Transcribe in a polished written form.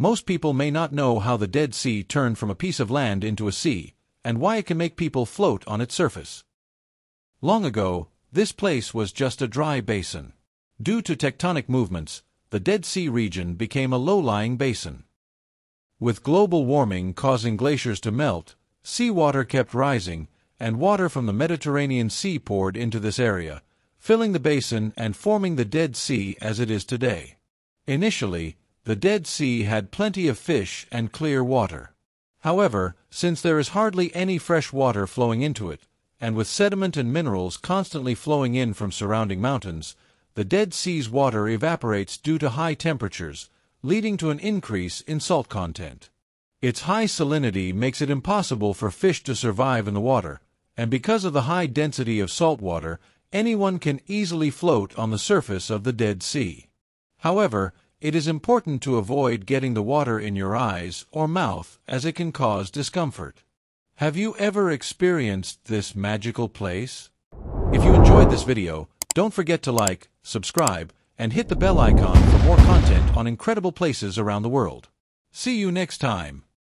Most people may not know how the Dead Sea turned from a piece of land into a sea, and why it can make people float on its surface. Long ago, this place was just a dry basin. Due to tectonic movements, the Dead Sea region became a low-lying basin. With global warming causing glaciers to melt, seawater kept rising, and water from the Mediterranean Sea poured into this area, filling the basin and forming the Dead Sea as it is today. Initially, the Dead Sea had plenty of fish and clear water. However, since there is hardly any fresh water flowing into it, and with sediment and minerals constantly flowing in from surrounding mountains, the Dead Sea's water evaporates due to high temperatures, leading to an increase in salt content. Its high salinity makes it impossible for fish to survive in the water, and because of the high density of salt water, anyone can easily float on the surface of the Dead Sea. However, it is important to avoid getting the water in your eyes or mouth, as it can cause discomfort. Have you ever experienced this magical place? If you enjoyed this video, don't forget to like, subscribe, and hit the bell icon for more content on incredible places around the world. See you next time.